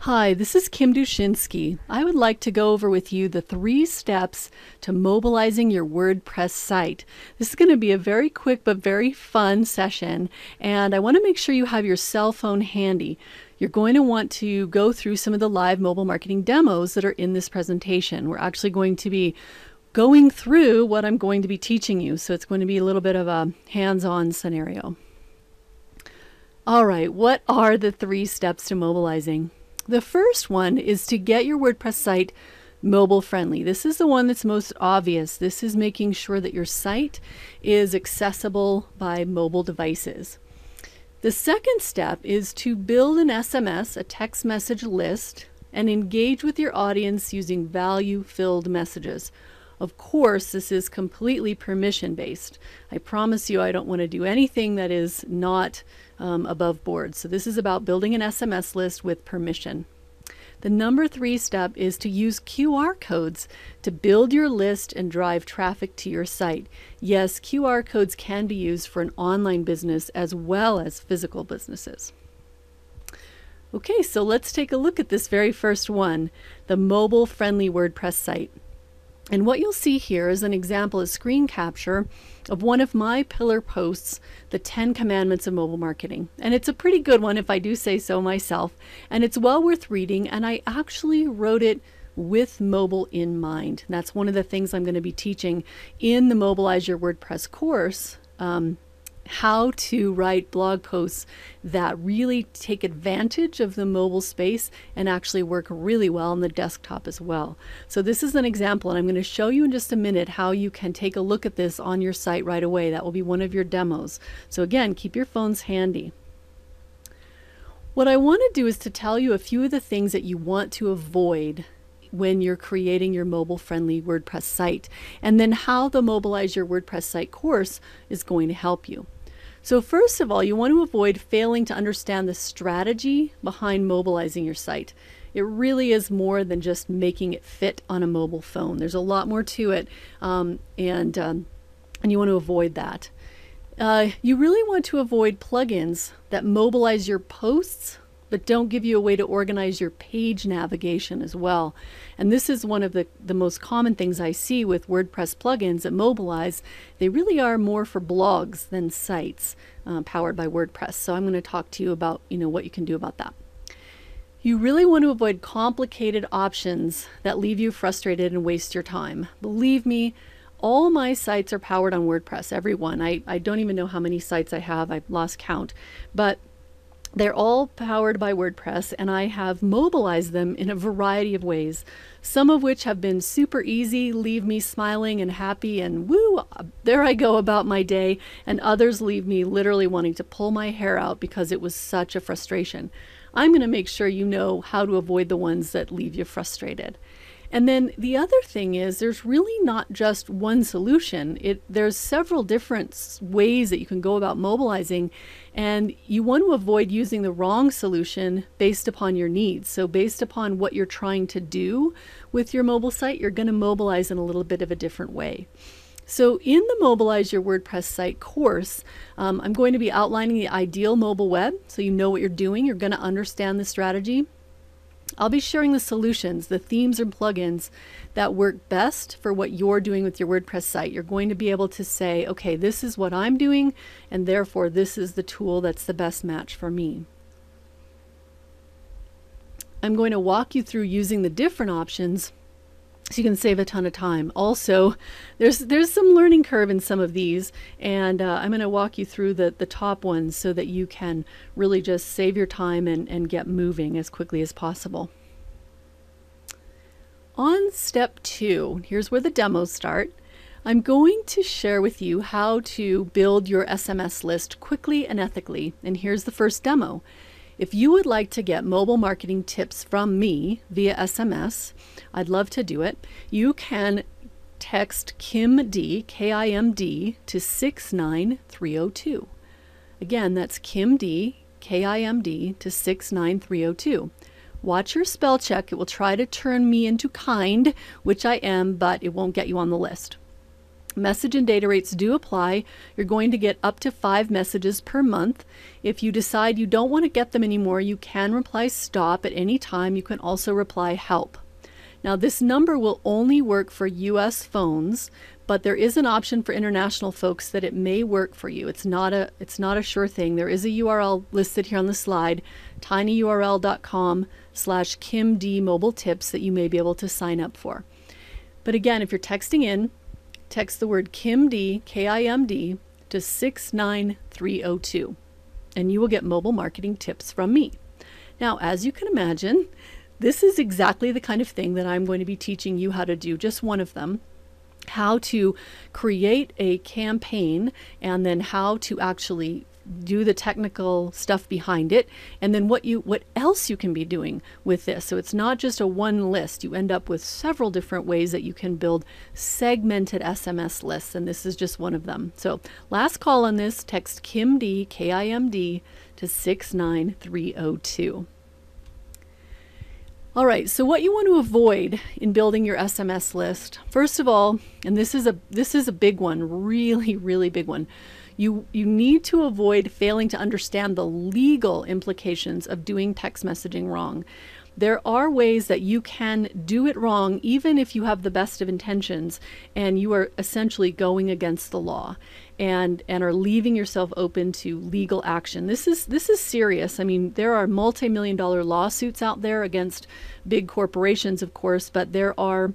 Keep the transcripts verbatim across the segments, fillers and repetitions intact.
Hi, this is Kim Dushinski. I would like to go over with you the three steps to mobilizing your WordPress site. This is going to be a very quick but very fun session, and I want to make sure you have your cell phone handy. You're going to want to go through some of the live mobile marketing demos that are in this presentation. We're actually going to be going through what I'm going to be teaching you, so it's going to be a little bit of a hands-on scenario. All right, what are the three steps to mobilizing? The first one is to get your WordPress site mobile friendly. This is the one that's most obvious. This is making sure that your site is accessible by mobile devices. The second step is to build an S M S, a text message list, and engage with your audience using value-filled messages. Of course, this is completely permission-based. I promise you I don't want to do anything that is not um, above board. So this is about building an S M S list with permission. The number three step is to use Q R codes to build your list and drive traffic to your site. Yes, Q R codes can be used for an online business as well as physical businesses. Okay, so let's take a look at this very first one, the mobile-friendly WordPress site. And what you'll see here is an example, a screen capture of one of my pillar posts, the ten commandments of mobile marketing. And it's a pretty good one if I do say so myself, and it's well worth reading, and I actually wrote it with mobile in mind. And that's one of the things I'm going to be teaching in the Mobilize Your WordPress course, um, how to write blog posts that really take advantage of the mobile space and actually work really well on the desktop as well. So this is an example, and I'm going to show you in just a minute how you can take a look at this on your site right away. That will be one of your demos. So again, keep your phones handy. What I want to do is to tell you a few of the things that you want to avoid when you're creating your mobile-friendly WordPress site, and then how the Mobilize Your WordPress Site course is going to help you. So first of all, you want to avoid failing to understand the strategy behind mobilizing your site. It really is more than just making it fit on a mobile phone. There's a lot more to it, um, and, um, and you want to avoid that. Uh, you really want to avoid plugins that mobilize your posts but don't give you a way to organize your page navigation as well. And this is one of the, the most common things I see with WordPress plugins that mobilize. They really are more for blogs than sites uh, powered by WordPress. So I'm going to talk to you about, you know, what you can do about that. You really want to avoid complicated options that leave you frustrated and waste your time. Believe me, all my sites are powered on WordPress, every one. I, I don't even know how many sites I have. I've lost count. But they're all powered by WordPress, and I have mobilized them in a variety of ways, some of which have been super easy, leave me smiling and happy and woo, there I go about my day, and others leave me literally wanting to pull my hair out because it was such a frustration. I'm going to make sure you know how to avoid the ones that leave you frustrated. And then the other thing is there's really not just one solution. It, there's several different ways that you can go about mobilizing, and you want to avoid using the wrong solution based upon your needs. So based upon what you're trying to do with your mobile site, you're going to mobilize in a little bit of a different way. So in the Mobilize Your WordPress Site course, um, I'm going to be outlining the ideal mobile web so you know what you're doing. You're going to understand the strategy. I'll be sharing the solutions, the themes or plugins that work best for what you're doing with your WordPress site. You're going to be able to say, okay, this is what I'm doing, and therefore this is the tool that's the best match for me. I'm going to walk you through using the different options so you can save a ton of time. Also, there's, there's some learning curve in some of these, and uh, I'm going to walk you through the, the top ones so that you can really just save your time and, and get moving as quickly as possible. On step two, here's where the demos start. I'm going to share with you how to build your S M S list quickly and ethically, and here's the first demo. If you would like to get mobile marketing tips from me via S M S, I'd love to do it. You can text Kim D, K I M D, to six nine three oh two. Again, that's Kim D, K I M D, to six nine three oh two. Watch your spell check. It will try to turn me into kind, which I am, but it won't get you on the list. message and data rates do apply. You're going to get up to five messages per month. If you decide you don't want to get them anymore, you can reply stop at any time. You can also reply help. Now, this number will only work for U S phones, but there is an option for international folks that it may work for you. It's not a, it's not a sure thing. There is a U R L listed here on the slide, tinyurl dot com slash Kim D Mobile Tips, that you may be able to sign up for. But again, if you're texting in, text the word KIMD, K I M D, to six nine three oh two, and you will get mobile marketing tips from me. Now, as you can imagine, this is exactly the kind of thing that I'm going to be teaching you how to do, just one of them, how to create a campaign and then how to actually do the technical stuff behind it, and then what you what else you can be doing with this. So it's not just a one list. You end up with several different ways that you can build segmented S M S lists, and this is just one of them. So last call on this, text KIMD, K I M D, to six nine three oh two. All right, so what you want to avoid in building your S M S list, first of all, and this is a this is a big one, really, really big one, you, you need to avoid failing to understand the legal implications of doing text messaging wrong. There are ways that you can do it wrong, even if you have the best of intentions, and you are essentially going against the law and and are leaving yourself open to legal action. This is this is serious. I mean, there are multi-million dollar lawsuits out there against big corporations, of course, but there are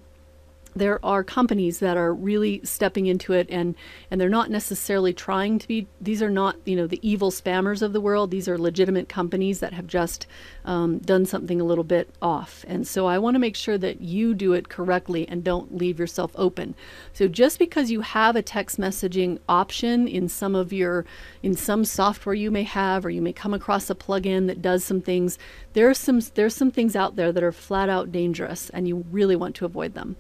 there are companies that are really stepping into it, and and they're not necessarily trying to be, these are not, you know, the evil spammers of the world. These are legitimate companies that have just um, done something a little bit off. And so I want to make sure that you do it correctly and don't leave yourself open. So just because you have a text messaging option in some of your, in some software you may have, or you may come across a plugin that does some things, there are some, there's some things out there that are flat out dangerous, and you really want to avoid them.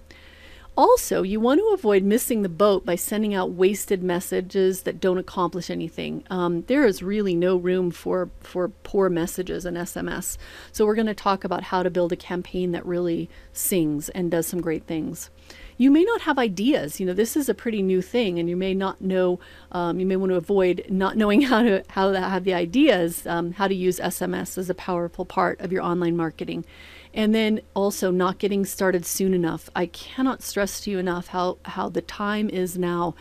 Also, you want to avoid missing the boat by sending out wasted messages that don't accomplish anything. Um, there is really no room for, for poor messages in S M S. So we're going to talk about how to build a campaign that really sings and does some great things. You may not have ideas. You know, this is a pretty new thing, and you may not know, um, you may want to avoid not knowing how to, how to have the ideas, um, how to use S M S as a powerful part of your online marketing. And then also not getting started soon enough. I cannot stress to you enough how, how the time is now.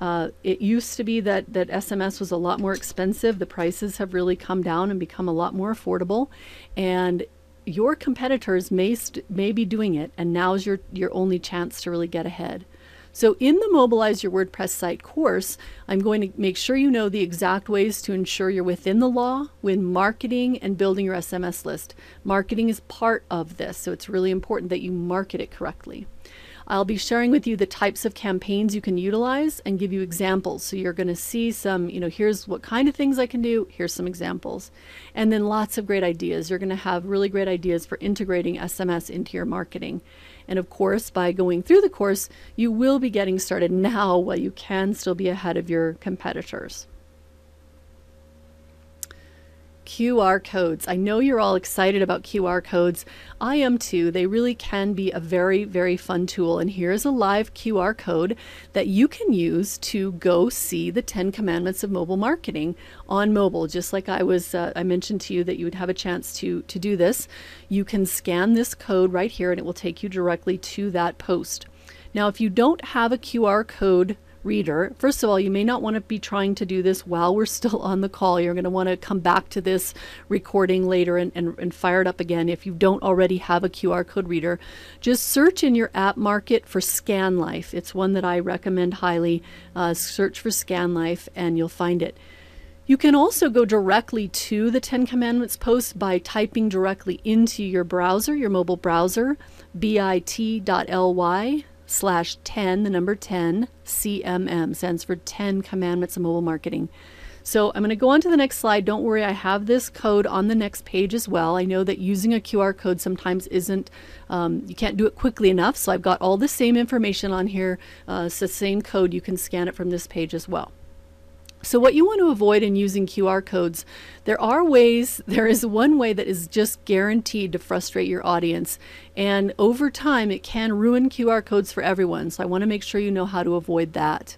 Uh, it used to be that, that S M S was a lot more expensive. The prices have really come down and become a lot more affordable. And your competitors may, st may be doing it, and now's your, your only chance to really get ahead. So in the Mobilize Your WordPress Site course, I'm going to make sure you know the exact ways to ensure you're within the law when marketing and building your S M S list. Marketing is part of this, so it's really important that you market it correctly. I'll be sharing with you the types of campaigns you can utilize and give you examples. So you're going to see some, you know, here's what kind of things I can do, here's some examples. And then lots of great ideas. You're going to have really great ideas for integrating S M S into your marketing. And of course, by going through the course, you will be getting started now while you can still be ahead of your competitors. Q R codes. I know you're all excited about Q R codes. I am too. They really can be a very, very fun tool. And here's a live Q R code that you can use to go see the ten commandments of mobile marketing on mobile. Just like I was, uh, I mentioned to you that you would have a chance to, to do this. You can scan this code right here, and it will take you directly to that post. Now, if you don't have a Q R code reader, first of all, you may not want to be trying to do this while we're still on the call. You're going to want to come back to this recording later and, and, and fire it up again if you don't already have a Q R code reader. Just search in your app market for ScanLife. It's one that I recommend highly. Uh, search for ScanLife and you'll find it. You can also go directly to the ten commandments post by typing directly into your browser, your mobile browser, bit.ly slash 10, the number 10, C M M, stands for ten commandments of mobile marketing. So I'm going to go on to the next slide. Don't worry, I have this code on the next page as well. I know that using a Q R code sometimes isn't, um, you can't do it quickly enough. So I've got all the same information on here. Uh, it's the same code. You can scan it from this page as well. So what you want to avoid in using Q R codes, there are ways, there is one way that is just guaranteed to frustrate your audience. And over time, it can ruin Q R codes for everyone. So I want to make sure you know how to avoid that.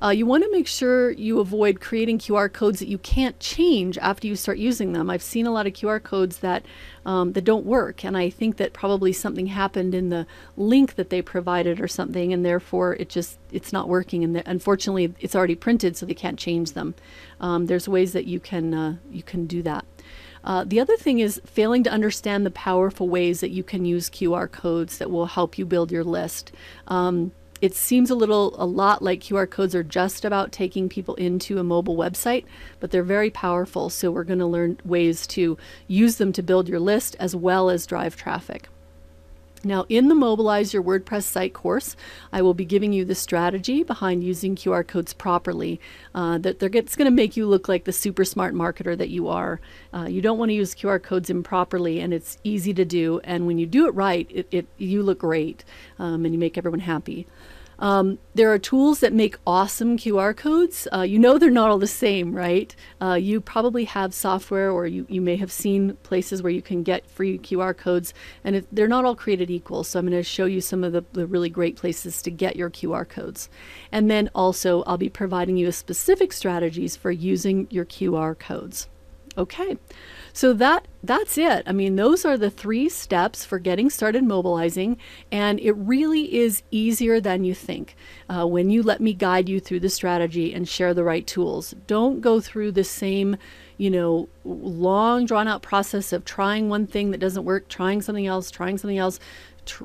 Uh, you want to make sure you avoid creating Q R codes that you can't change after you start using them. I've seen a lot of Q R codes that um, that don't work, and I think that probably something happened in the link that they provided or something, and therefore it just it's not working. And unfortunately, it's already printed, so they can't change them. Um, there's ways that you can uh, you can do that. Uh, the other thing is failing to understand the powerful ways that you can use Q R codes that will help you build your list. Um, It seems a little, a lot like Q R codes are just about taking people into a mobile website, but they're very powerful. So we're going to learn ways to use them to build your list as well as drive traffic. Now, in the Mobilize Your WordPress Site course, I will be giving you the strategy behind using Q R codes properly. Uh, that they're, it's going to make you look like the super smart marketer that you are. Uh, you don't want to use Q R codes improperly, and it's easy to do. And when you do it right, it, it you look great, um, and you make everyone happy. Um, there are tools that make awesome Q R codes. Uh, you know they're not all the same, right? Uh, you probably have software, or you, you may have seen places where you can get free Q R codes, and it, they're not all created equal. So I'm going to show you some of the, the really great places to get your Q R codes. And then also I'll be providing you with specific strategies for using your Q R codes. Okay, so that that's it. I mean, those are the three steps for getting started mobilizing, and it really is easier than you think uh, when you let me guide you through the strategy and share the right tools. Don't go through the same, you know, long drawn out process of trying one thing that doesn't work, trying something else, trying something else, tr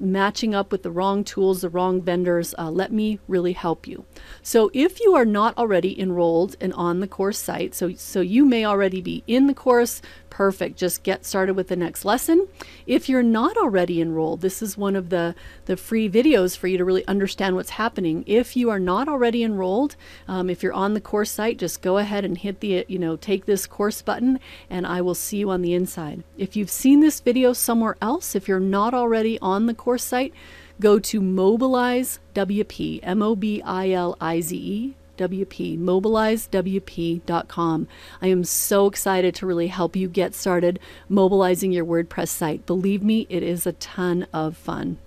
matching up with the wrong tools, the wrong vendors. Uh, let me really help you. So if you are not already enrolled and on the course site, so, so you may already be in the course, perfect, just get started with the next lesson. If you're not already enrolled, this is one of the, the free videos for you to really understand what's happening. If you are not already enrolled, um, if you're on the course site, just go ahead and hit the, you know, take this course button, and I will see you on the inside. If you've seen this video somewhere else, if you're not already on the course site, go to MobilizeWP, M O B I L I Z E, W P, mobilize W P dot com. I am so excited to really help you get started mobilizing your WordPress site. Believe me, it is a ton of fun.